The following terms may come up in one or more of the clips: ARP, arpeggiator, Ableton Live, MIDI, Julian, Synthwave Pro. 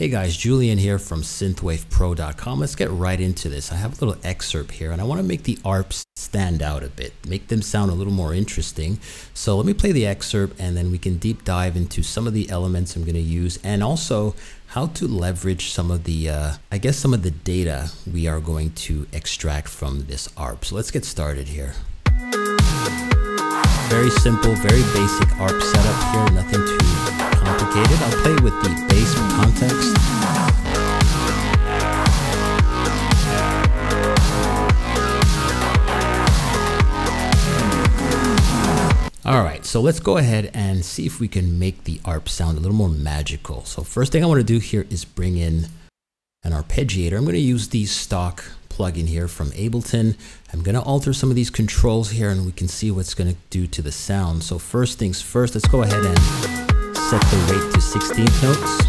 Hey guys, Julian here from synthwavepro.com. Let's get right into this. I have a little excerpt here and I want to make the ARPs stand out a bit, make them sound a little more interesting. So let me play the excerpt and then we can deep dive into some of the elements I'm going to use and also how to leverage some of the, some of the data we are going to extract from this ARP. So let's get started here. Very simple, very basic ARP setup here, nothing too complicated. I'll play with the bass for context. All right, so let's go ahead and see if we can make the ARP sound a little more magical. So first thing I want to do here is bring in an arpeggiator. I'm going to use the stock plugin here from Ableton. I'm going to alter some of these controls here and we can see what's going to do to the sound. So first things first, let's go ahead and set the rate to 16th notes.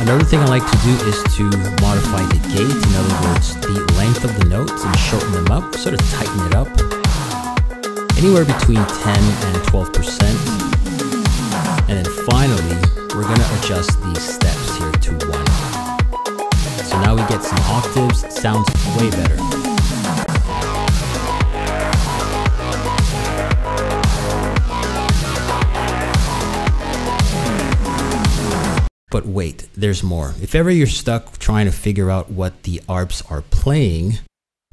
Another thing I like to do is to modify the gate, in other words, the length of the notes and shorten them up, sort of tighten it up. Anywhere between 10 and 12%. And then finally, we're going to adjust these steps here to 1. So now we get some octaves, it sounds way better. But wait, there's more. If ever you're stuck trying to figure out what the ARPs are playing,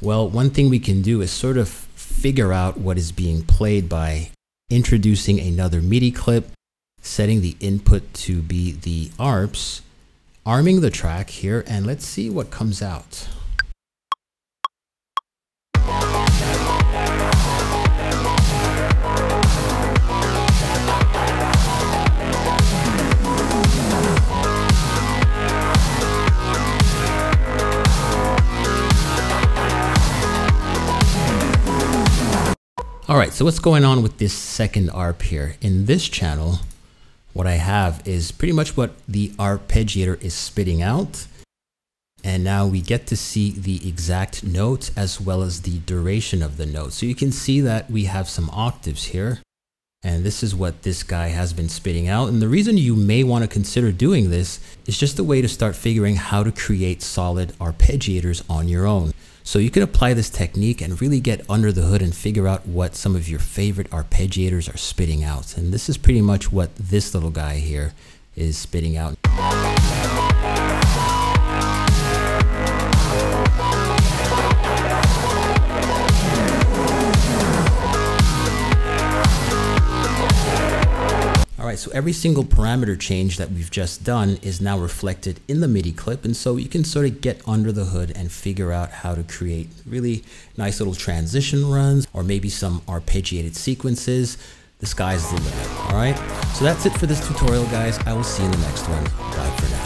well, one thing we can do is sort of figure out what is being played by introducing another MIDI clip, setting the input to be the ARPs, arming the track here, and let's see what comes out. All right, so what's going on with this second ARP here? In this channel, what I have is pretty much what the arpeggiator is spitting out. And now we get to see the exact notes as well as the duration of the note. So you can see that we have some octaves here. And this is what this guy has been spitting out. And the reason you may want to consider doing this is just a way to start figuring how to create solid arpeggiators on your own. So you can apply this technique and really get under the hood and figure out what some of your favorite arpeggiators are spitting out. And this is pretty much what this little guy here is spitting out. Alright, so every single parameter change that we've just done is now reflected in the MIDI clip, and so you can sort of get under the hood and figure out how to create really nice little transition runs or maybe some arpeggiated sequences. The sky's the limit. Alright, so that's it for this tutorial guys. I will see you in the next one. Bye for now.